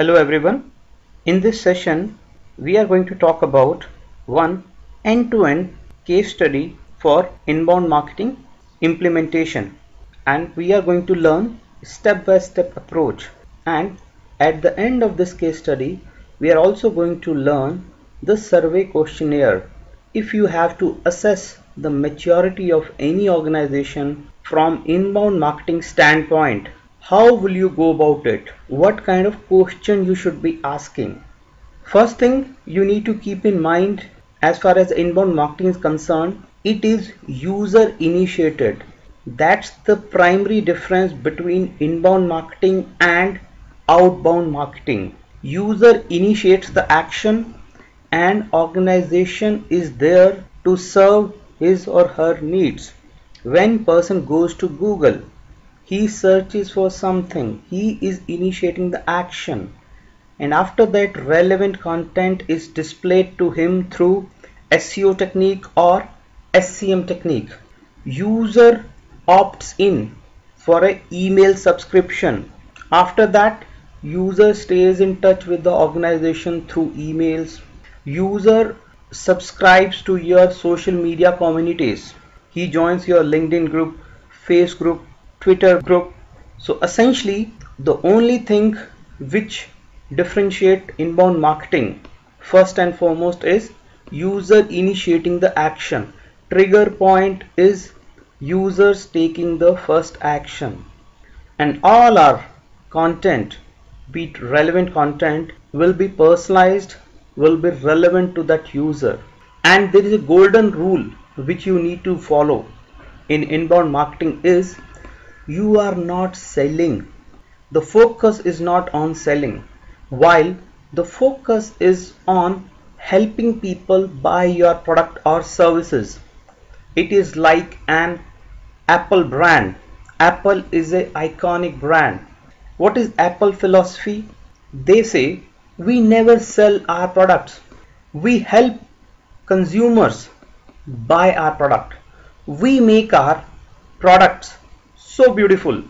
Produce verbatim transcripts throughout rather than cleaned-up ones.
Hello everyone. In this session we are going to talk about one end-to-end case study for inbound marketing implementation, and we are going to learn step-by-step approach, and at the end of this case study we are also going to learn the survey questionnaire. If you have to assess the maturity of any organization from inbound marketing standpoint, how will you go about it? What kind of question you should be asking? First thing you need to keep in mind as far as inbound marketing is concerned, it is user initiated. That's the primary difference between inbound marketing and outbound marketing. User initiates the action and organization is there to serve his or her needs. When person goes to Google, he searches for something, he is initiating the action, and after that relevant content is displayed to him through S E O technique or S C M technique. User opts in for an email subscription. After that, user stays in touch with the organization through emails. User subscribes to your social media communities. He joins your LinkedIn group, Facebook group, Twitter group. So essentially the only thing which differentiate inbound marketing first and foremost is user initiating the action. Trigger point is users taking the first action, and all our content, be it relevant content, will be personalized, will be relevant to that user. And there is a golden rule which you need to follow in inbound marketing is you are not selling. The focus is not on selling, while the focus is on helping people buy your product or services. It is like an Apple brand. Apple is an iconic brand. What is Apple philosophy? They say we never sell our products. We help consumers buy our product. We make our products so beautiful,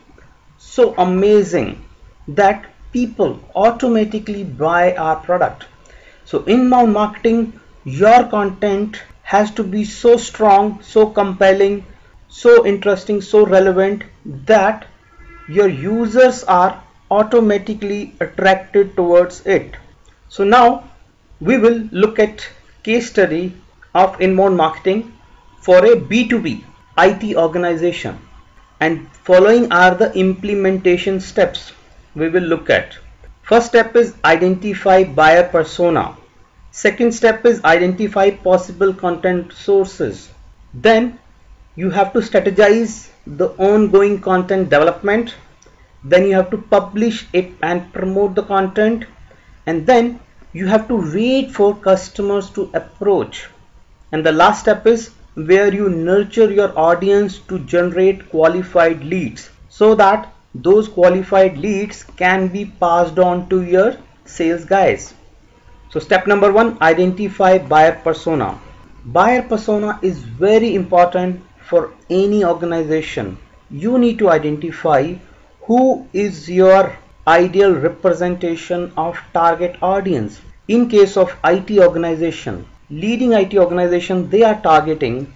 so amazing that people automatically buy our product. So inbound marketing, your content has to be so strong, so compelling, so interesting, so relevant that your users are automatically attracted towards it. So now we will look at case study of inbound marketing for a B two B I T organization, and following are the implementation steps we will look at. First step is identify buyer persona. Second step is identify possible content sources. Then you have to strategize the ongoing content development. Then you have to publish it and promote the content, and then you have to wait for customers to approach. And the last step is where you nurture your audience to generate qualified leads, so that those qualified leads can be passed on to your sales guys. So step number one, identify buyer persona. Buyer persona is very important for any organization. You need to identify who is your ideal representation of target audience. In case of I T organization, leading I T organization, they are targeting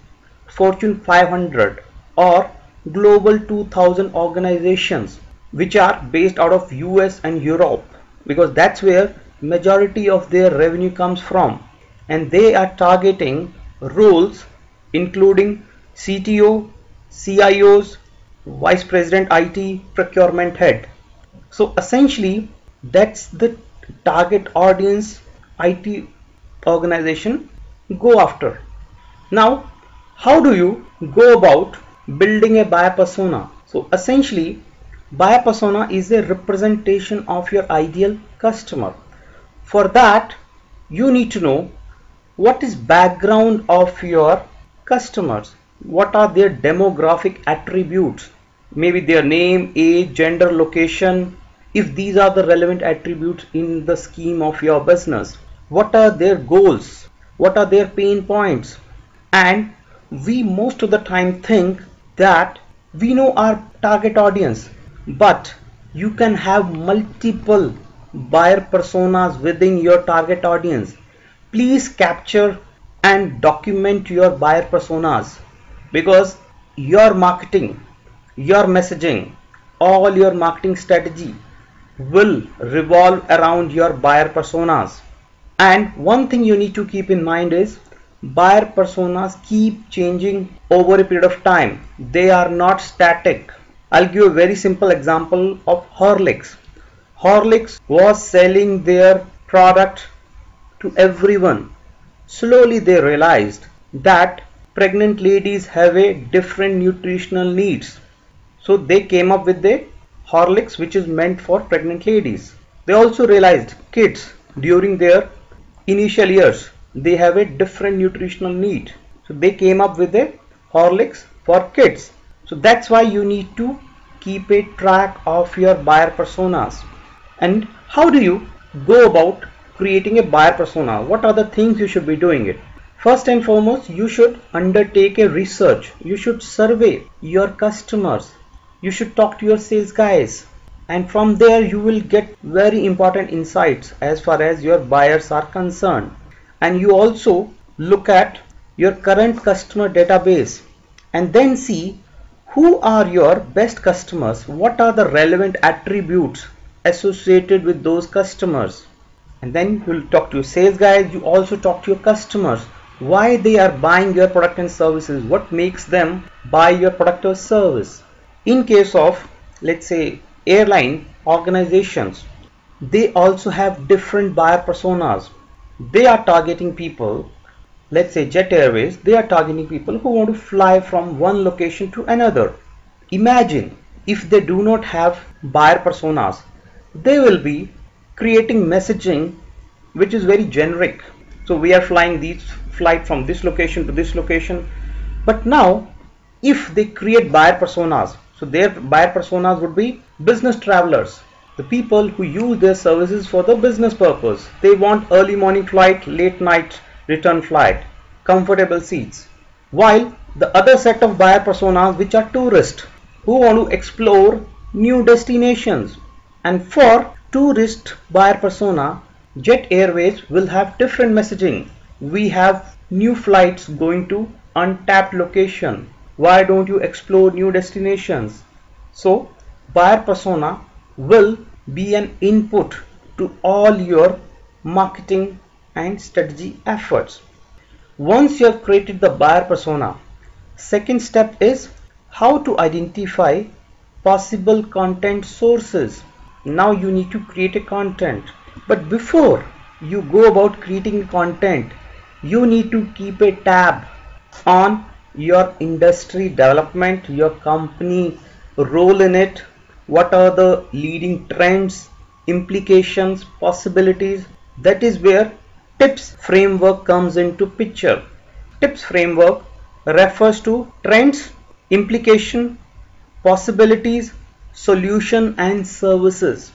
Fortune five hundred or Global two thousand organizations which are based out of U S and Europe, because that's where majority of their revenue comes from, and they are targeting roles including C T O, C I Os, Vice President I T, Procurement Head. So essentially that's the target audience I T organization go after. Now how do you go about building a buyer persona? So essentially buyer persona is a representation of your ideal customer. For that you need to know what is background of your customers, what are their demographic attributes, maybe their name, age, gender, location, if these are the relevant attributes in the scheme of your business. What are their goals, what are their pain points? And we most of the time think that we know our target audience, but you can have multiple buyer personas within your target audience. Please capture and document your buyer personas, because your marketing, your messaging, all your marketing strategy will revolve around your buyer personas. And one thing you need to keep in mind is buyer personas keep changing over a period of time. They are not static. I'll give a very simple example of Horlicks. Horlicks was selling their product to everyone. Slowly they realized that pregnant ladies have a different nutritional needs. So they came up with the Horlicks, which is meant for pregnant ladies. They also realized kids during their initial years, they have a different nutritional need. So they came up with a Horlicks for kids. So that's why you need to keep a track of your buyer personas. And how do you go about creating a buyer persona? What are the things you should be doing it? First and foremost, you should undertake a research. You should survey your customers. You should talk to your sales guys, and from there you will get very important insights as far as your buyers are concerned. And you also look at your current customer database and then see who are your best customers, what are the relevant attributes associated with those customers. And then you will talk to your sales guys, you also talk to your customers, why they are buying your product and services, what makes them buy your product or service. In case of, let's say, airline organizations, they also have different buyer personas. They are targeting people, let's say Jet Airways, they are targeting people who want to fly from one location to another. Imagine if they do not have buyer personas, they will be creating messaging which is very generic. So we are flying these flight from this location to this location. But now if they create buyer personas, so their buyer personas would be business travelers, the people who use their services for the business purpose. They want early morning flight, late night return flight, comfortable seats. While the other set of buyer personas, which are tourists who want to explore new destinations. And for tourist buyer persona, Jet Airways will have different messaging. We have new flights going to untapped location. Why don't you explore new destinations? So buyer persona will be an input to all your marketing and strategy efforts. Once you have created the buyer persona, second step is how to identify possible content sources. Now you need to create a content, but before you go about creating content, you need to keep a tab on your industry development, your company role in it, what are the leading trends, implications, possibilities. That is where tips framework comes into picture. Tips framework refers to trends, implication, possibilities, solution and services.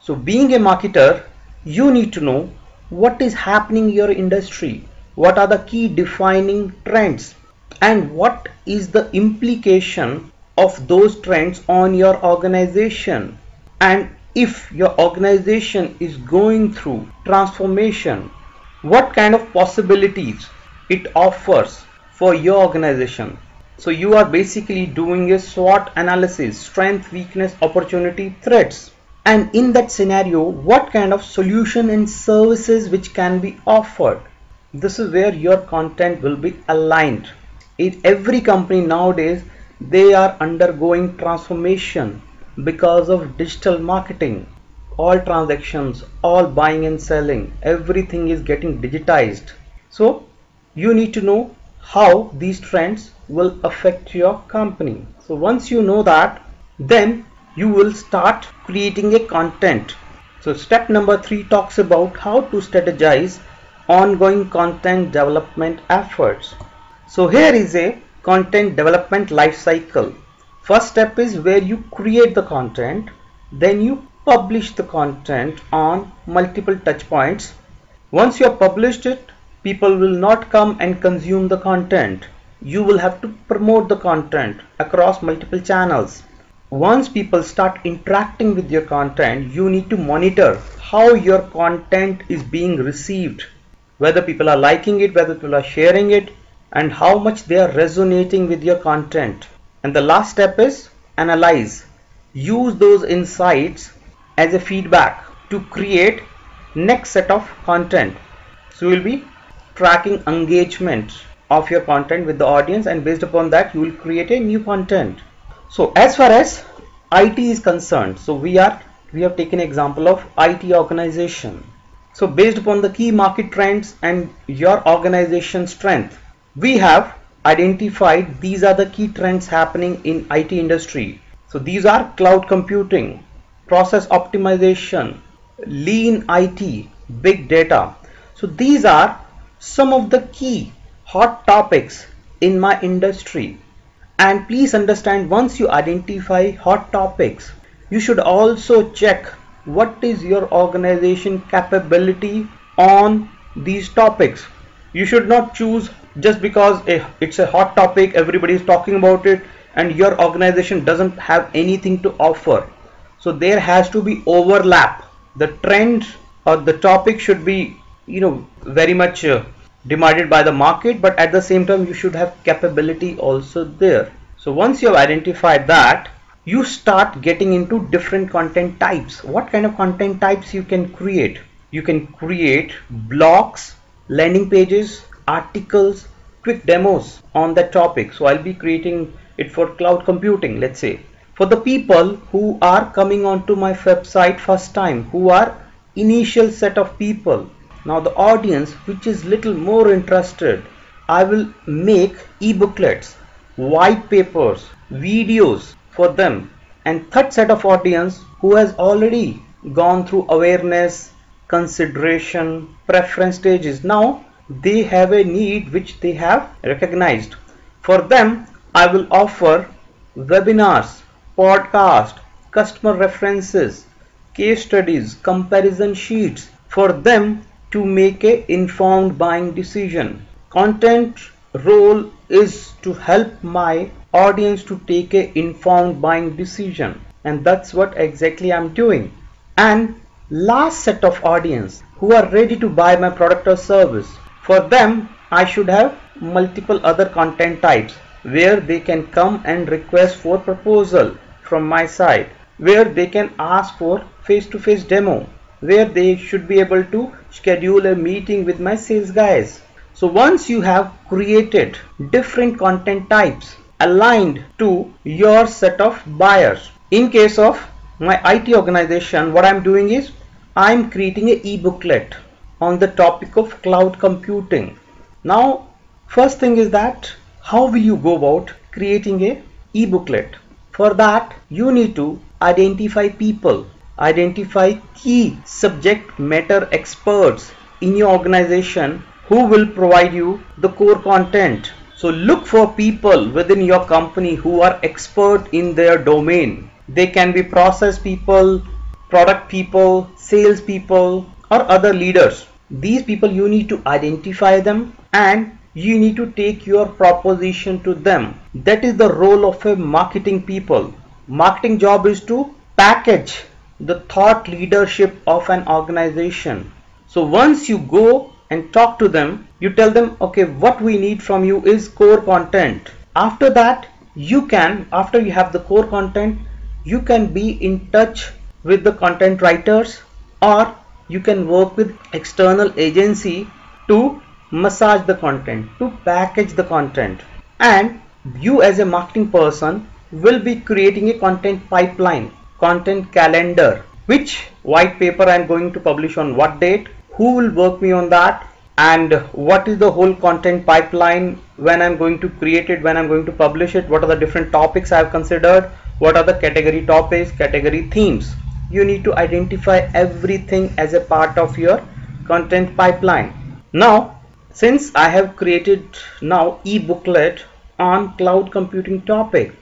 So being a marketer, you need to know what is happening in your industry, what are the key defining trends, and what is the implication of those trends on your organization. And if your organization is going through transformation, what kind of possibilities it offers for your organization. So you are basically doing a SWOT analysis, strength, weakness, opportunity, threats. And in that scenario, what kind of solution and services which can be offered? This is where your content will be aligned. In every company nowadays, they are undergoing transformation because of digital marketing. All transactions, all buying and selling, everything is getting digitized. So you need to know how these trends will affect your company. So once you know that, then you will start creating a content. So step number three talks about how to strategize ongoing content development efforts. So here is a content development life cycle. First step is where you create the content, then you publish the content on multiple touch points. Once you have published it, people will not come and consume the content. You will have to promote the content across multiple channels. once people start interacting with your content, you need to monitor how your content is being received, whether people are liking it, whether people are sharing it, and how much they are resonating with your content. And the last step is analyze. Use those insights as a feedback to create next set of content. So you will be tracking engagement of your content with the audience, and based upon that you will create a new content. So as far as I T is concerned, so we are we have taken example of I T organization. So based upon the key market trends and your organization's strength, we have identified these are the key trends happening in I T industry. So these are cloud computing, process optimization, lean I T, big data. So these are some of the key hot topics in my industry. And please understand, once you identify hot topics, you should also check what is your organization capability on these topics. You should not choose just because it's a hot topic, everybody is talking about it, and your organization doesn't have anything to offer. So there has to be overlap. The trend or the topic should be, you know, very much uh, demanded by the market, but at the same time you should have capability also there. So once you have identified that, you start getting into different content types. What kind of content types you can create? You can create blogs, landing pages, articles, quick demos on that topic. So I'll be creating it for cloud computing, let's say, for the people who are coming onto my website first time, who are initial set of people. Now the audience which is little more interested, I will make e-booklets, white papers, videos for them. And third set of audience who has already gone through awareness, consideration, preference stages. Now they have a need which they have recognized. For them, I will offer webinars, podcasts, customer references, case studies, comparison sheets for them to make an informed buying decision. Content role is to help my audience to take an informed buying decision, and that's what exactly I'm doing. And last set of audience who are ready to buy my product or service, for them I should have multiple other content types where they can come and request for proposal from my side, where they can ask for face-to-face demo, where they should be able to schedule a meeting with my sales guys. So once you have created different content types aligned to your set of buyers, in case of my I T organization, what I'm doing is I'm creating an e-booklet on the topic of cloud computing. Now, first thing is that how will you go about creating an e-booklet? For that, you need to identify people. Identify key subject matter experts in your organization who will provide you the core content. So look for people within your company who are expert in their domain. They can be process people, product people, sales people, or other leaders. These people, you need to identify them and you need to take your proposition to them. That is the role of a marketing people. Marketing job is to package the thought leadership of an organization. So once you go and talk to them, you tell them, okay, what we need from you is core content. After that, you can, after you have the core content, you can be in touch with the content writers, or you can work with external agency to massage the content, to package the content. And you as a marketing person will be creating a content pipeline, content calendar. Which white paper I'm going to publish on what date, who will work me on that, and what is the whole content pipeline, when I'm going to create it, when I'm going to publish it, what are the different topics I've considered, what are the category topics, category themes. You need to identify everything as a part of your content pipeline. Now, since I have created now e-booklet on cloud computing topic,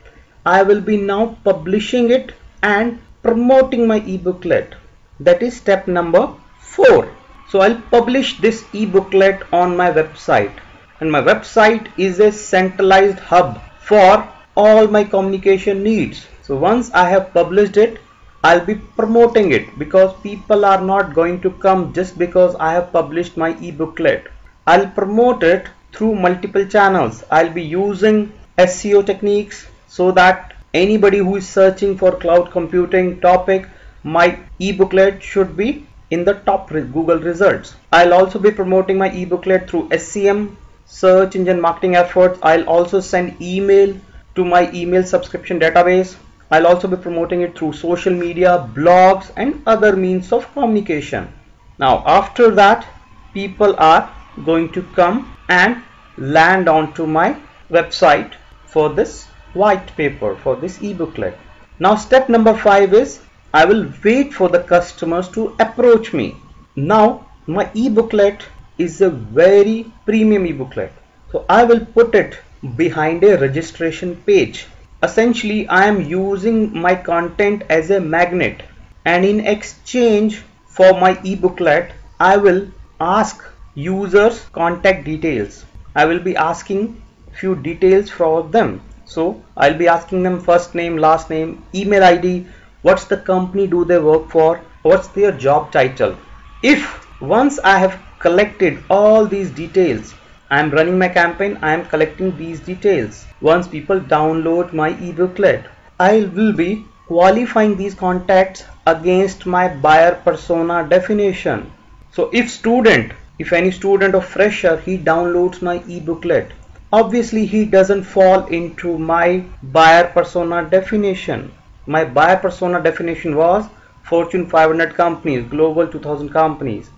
I will be now publishing it and promoting my e-booklet. That is step number four. So I'll publish this e-booklet on my website, and my website is a centralized hub for all my communication needs. So once I have published it, I'll be promoting it, because people are not going to come just because I have published my e-booklet. I'll promote it through multiple channels. I'll be using S E O techniques so that anybody who is searching for cloud computing topic, my e-booklet should be in the top Google results. I'll also be promoting my e-booklet through S E M, search engine marketing efforts. I'll also send email to my email subscription database. I'll also be promoting it through social media, blogs and other means of communication. Now after that, people are going to come and land onto my website for this white paper, for this e-booklet. Now step number five is I will wait for the customers to approach me. Now my e-booklet is a very premium e-booklet, so I will put it behind a registration page. Essentially, I am using my content as a magnet, and in exchange for my e-booklet, I will ask users contact details. I will be asking few details from them. So I'll be asking them first name, last name, email I D, what's the company do they work for, what's their job title. If once I have collected all these details, I am running my campaign, I am collecting these details. Once people download my e-booklet, I will be qualifying these contacts against my buyer persona definition. So if student, if any student or fresher, he downloads my e-booklet, obviously he doesn't fall into my buyer persona definition. My buyer persona definition was Fortune five hundred companies, Global two thousand companies,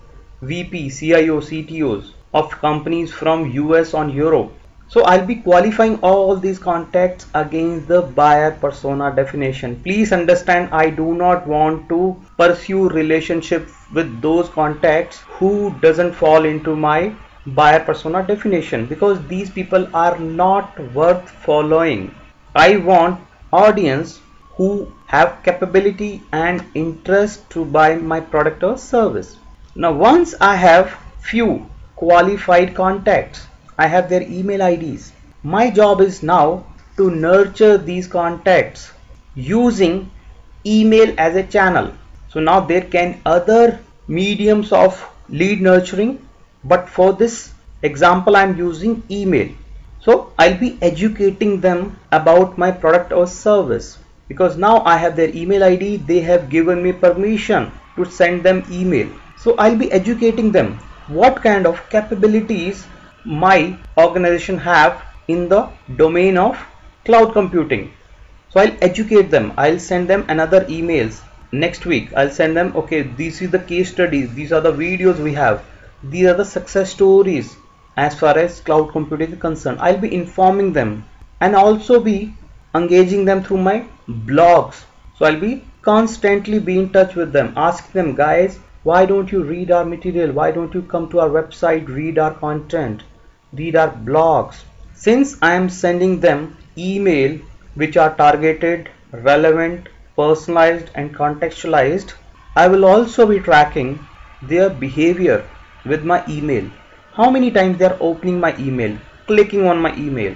V P, C I O, C T Os of companies from U S on Europe. So I'll be qualifying all these contacts against the buyer persona definition. Please understand, I do not want to pursue relationship with those contacts who doesn't fall into my buyer persona definition, because these people are not worth following. I want audience who have capability and interest to buy my product or service. Now once I have few qualified contacts, I have their email I Ds, my job is now to nurture these contacts using email as a channel. So now there can other mediums of lead nurturing, but for this example I'm using email. So I'll be educating them about my product or service, because now I have their email I D, they have given me permission to send them email. So I'll be educating them what kind of capabilities my organization have in the domain of cloud computing. So I'll educate them, I'll send them another emails next week. I'll send them, okay, this is the case studies, these are the videos we have, these are the success stories as far as cloud computing is concerned. I'll be informing them and also be engaging them through my blogs. So I'll be constantly be in touch with them, ask them, guys, why don't you read our material? Why don't you come to our website, read our content, read our blogs? Since I am sending them email which are targeted, relevant, personalized and contextualized, I will also be tracking their behavior with my email. How many times they are opening my email, clicking on my email,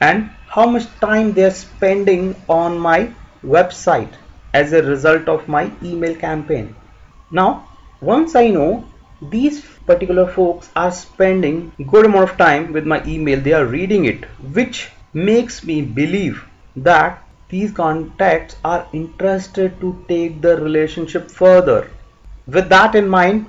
and how much time they are spending on my website as a result of my email campaign. Now once I know these particular folks are spending good amount of time with my email, they are reading it, which makes me believe that these contacts are interested to take the relationship further. With that in mind,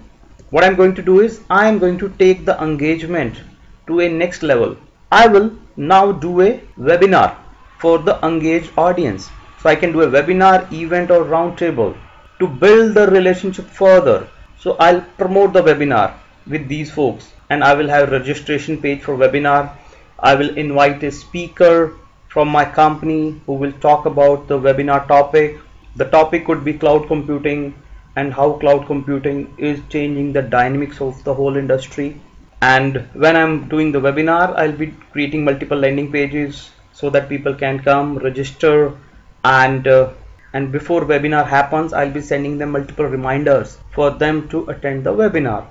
what I'm going to do is I am going to take the engagement to a next level. I will now do a webinar for the engaged audience. So I can do a webinar, event or roundtable to build the relationship further. So I'll promote the webinar with these folks, and I will have a registration page for webinar. I will invite a speaker from my company who will talk about the webinar topic. The topic could be cloud computing and how cloud computing is changing the dynamics of the whole industry. And when I'm doing the webinar, I'll be creating multiple landing pages so that people can come register, and uh, and before webinar happens, I'll be sending them multiple reminders for them to attend the webinar.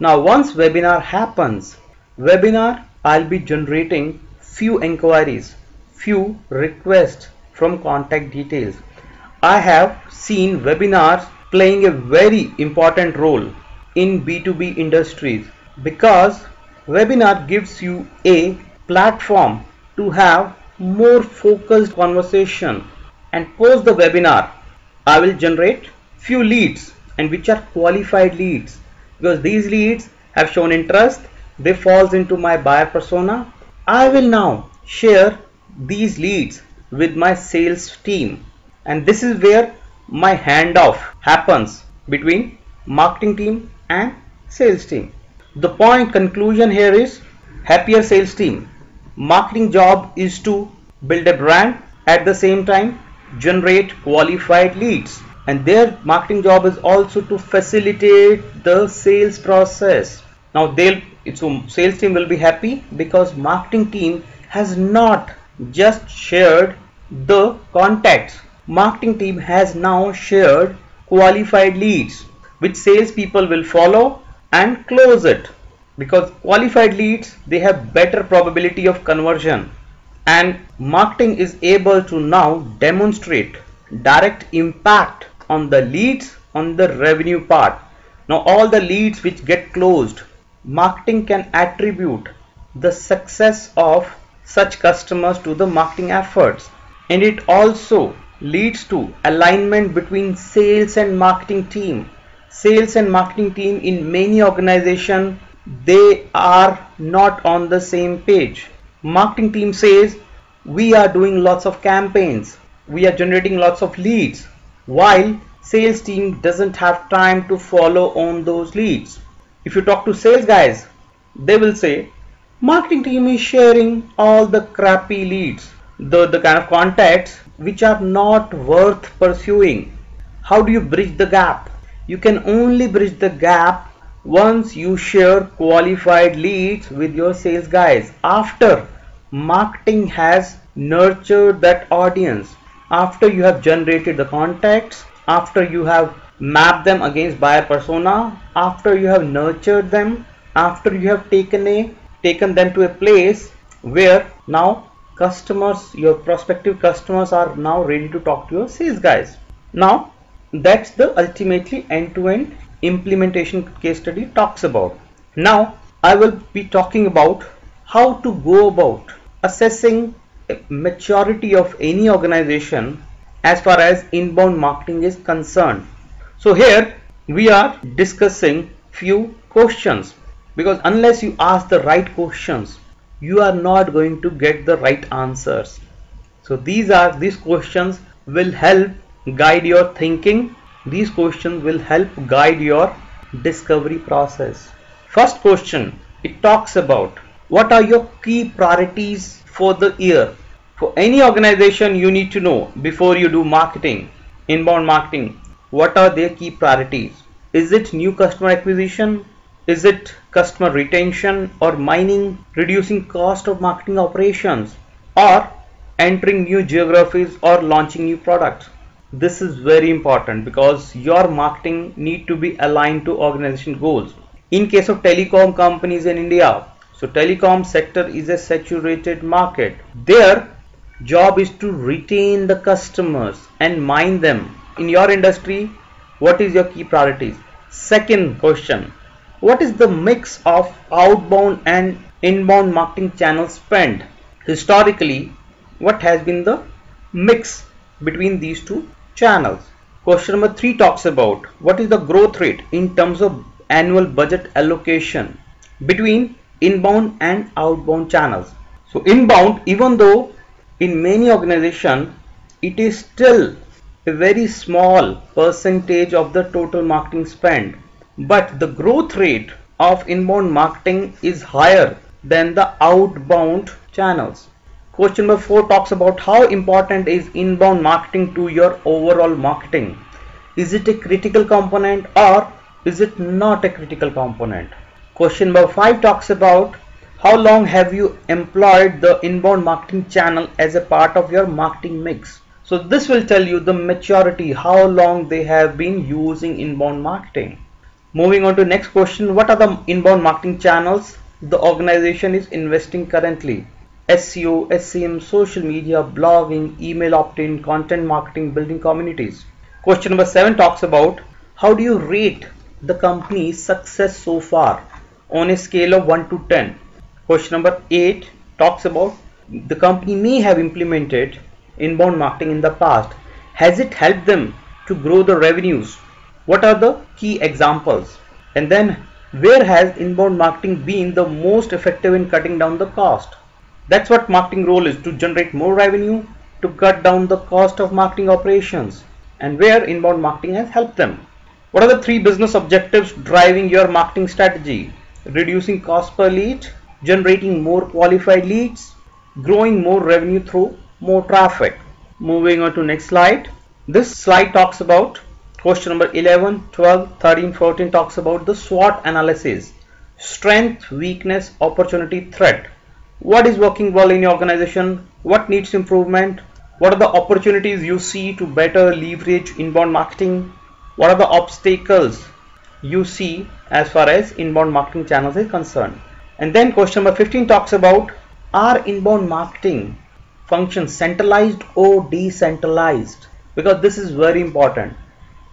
Now once webinar happens, webinar I'll be generating few inquiries, few requests from contact details. I have seen webinars playing a very important role in B two B industries, because webinar gives you a platform to have more focused conversation, and post the webinar I will generate few leads, and which are qualified leads, because these leads have shown interest, they falls into my buyer persona. I will now share these leads with my sales team, and this is where my handoff happens between marketing team and sales team. The point conclusion here is happier sales team. Marketing job is to build a brand, at the same time generate qualified leads, and their marketing job is also to facilitate the sales process. Now they'll so sales team will be happy because marketing team has not just shared the contacts, marketing team has now shared qualified leads, which sales people will follow and close it, because qualified leads, they have better probability of conversion, and marketing is able to now demonstrate direct impact on the leads, on the revenue part. Now all the leads which get closed, marketing can attribute the success of such customers to the marketing efforts, and it also leads to alignment between sales and marketing team. Sales and marketing team in many organizations, they are not on the same page. Marketing team says we are doing lots of campaigns, we are generating lots of leads, while sales team doesn't have time to follow on those leads. If you talk to sales guys, they will say marketing team is sharing all the crappy leads, the, the kind of contacts which are not worth pursuing. How do you bridge the gap? You can only bridge the gap once you share qualified leads with your sales guys, after marketing has nurtured that audience, after you have generated the contacts, after you have mapped them against buyer persona, after you have nurtured them, after you have taken a taken them to a place where now customers, your prospective customers, are now ready to talk to your sales guys. Now that's the ultimately end-to-end implementation case study talks about. Now I will be talking about how to go about assessing maturity of any organization as far as inbound marketing is concerned. So here we are discussing few questions, because unless you ask the right questions, you are not going to get the right answers. So these are these questions will help guide your thinking. These questions will help guide your discovery process. First question, it talks about what are your key priorities for the year. For any organization, you need to know before you do marketing, inbound marketing, what are their key priorities. Is it new customer acquisition? Is it customer retention or mining, reducing cost of marketing operations, or entering new geographies or launching new products? This is very important because your marketing need to be aligned to organization goals. In case of telecom companies in India, so telecom sector is a saturated market. Their job is to retain the customers and mine them. In your industry, what is your key priorities? Second question, what is the mix of outbound and inbound marketing channel spend? Historically, what has been the mix between these two channels? Question number three talks about what is the growth rate in terms of annual budget allocation between inbound and outbound channels. So inbound, even though in many organizations it is still a very small percentage of the total marketing spend, but the growth rate of inbound marketing is higher than the outbound channels. Question number four talks about how important is inbound marketing to your overall marketing. Is it a critical component or is it not a critical component? Question number five talks about how long have you employed the inbound marketing channel as a part of your marketing mix. So this will tell you the maturity, how long they have been using inbound marketing. Moving on to next question, what are the inbound marketing channels the organization is investing currently? S E O, S E M, social media, blogging, email opt-in, content marketing, building communities. Question number seven talks about how do you rate the company's success so far on a scale of one to ten. Question number eight talks about the company may have implemented inbound marketing in the past. Has it helped them to grow the revenues? What are the key examples? And then where has inbound marketing been the most effective in cutting down the cost? That's what marketing role is, to generate more revenue, to cut down the cost of marketing operations, and where inbound marketing has helped them. What are the three business objectives driving your marketing strategy? Reducing cost per lead, generating more qualified leads, growing more revenue through more traffic. Moving on to next slide. This slide talks about question number eleven, twelve, thirteen, fourteen talks about the SWOT analysis. Strength, weakness, opportunity, threat. What is working well in your organization? What needs improvement? What are the opportunities you see to better leverage inbound marketing? What are the obstacles you see as far as inbound marketing channels is concerned? And then question number fifteen talks about, are inbound marketing functions centralized or decentralized? Because this is very important.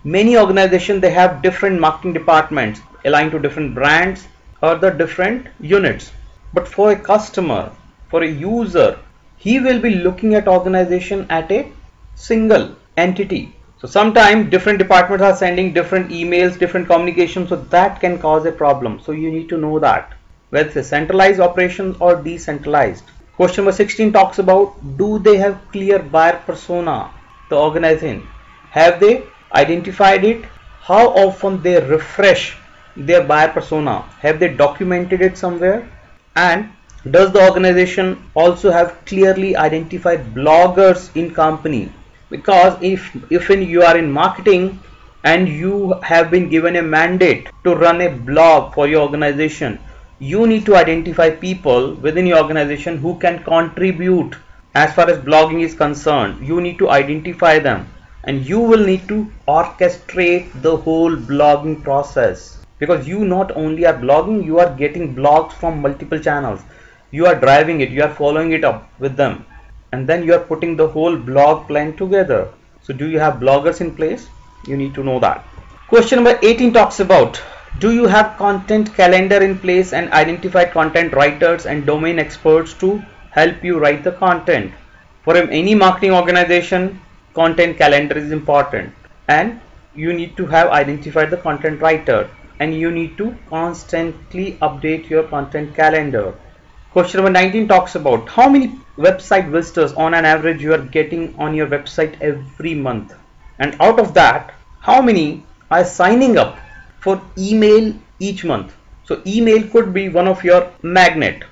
Many organizations, they have different marketing departments aligned to different brands or the different units. But for a customer, for a user, he will be looking at organization at a single entity. So sometimes different departments are sending different emails, different communications, so that can cause a problem. So you need to know that, whether it's a centralized operation or decentralized. Question number sixteen talks about, do they have clear buyer persona, the organization? Have they identified it? How often they refresh their buyer persona? Have they documented it somewhere? And does the organization also have clearly identified bloggers in company? Because if if in you are in marketing and you have been given a mandate to run a blog for your organization, you need to identify people within your organization who can contribute as far as blogging is concerned. You need to identify them, and you will need to orchestrate the whole blogging process. Because you not only are blogging, you are getting blogs from multiple channels. You are driving it, you are following it up with them. And then you are putting the whole blog plan together. So do you have bloggers in place? You need to know that. Question number eighteen talks about, do you have content calendar in place and identified content writers and domain experts to help you write the content? For any marketing organization, content calendar is important. And you need to have identified the content writer. And you need to constantly update your content calendar. Question number nineteen talks about, how many website visitors on an average you are getting on your website every month, and out of that how many are signing up for email each month. So email could be one of your magnet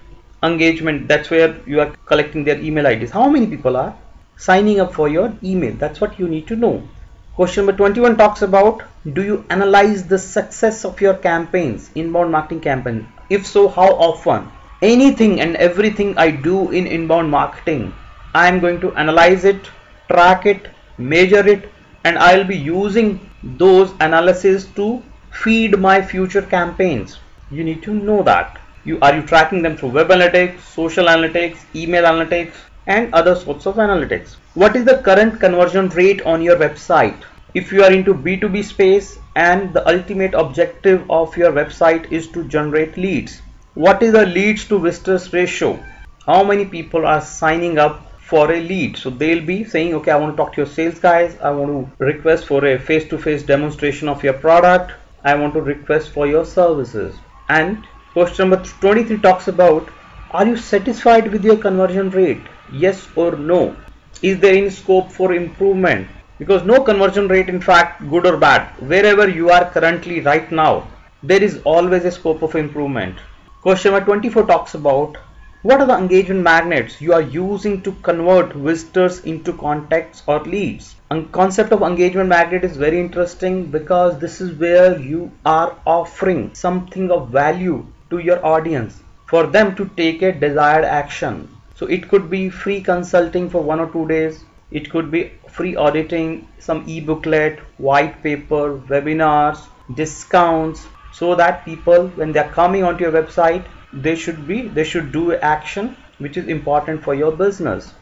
engagement, that's where you are collecting their email I Ds. How many people are signing up for your email? That's what you need to know. Question number twenty-one talks about, do you analyze the success of your campaigns, inbound marketing campaign? If so, how often? Anything and everything I do in inbound marketing, I am going to analyze it, track it, measure it, and I will be using those analyses to feed my future campaigns. You need to know that. You are you tracking them through web analytics, social analytics, email analytics, and other sorts of analytics. What is the current conversion rate on your website? If you are into B two B space and the ultimate objective of your website is to generate leads, what is the leads to visitors ratio? How many people are signing up for a lead? So they'll be saying, okay, I want to talk to your sales guys, I want to request for a face-to-face demonstration of your product, I want to request for your services. And question number twenty-three talks about, are you satisfied with your conversion rate? Yes or no? Is there any scope for improvement? Because no conversion rate, in fact, good or bad, wherever you are currently right now, there is always a scope of improvement. Question number twenty-four talks about, what are the engagement magnets you are using to convert visitors into contacts or leads? The concept of engagement magnet is very interesting, because this is where you are offering something of value to your audience for them to take a desired action. So it could be free consulting for one or two days. It could be free auditing, some e-booklet, white paper, webinars, discounts, so that people, when they are coming onto your website, they should be, they should do action which is important for your business.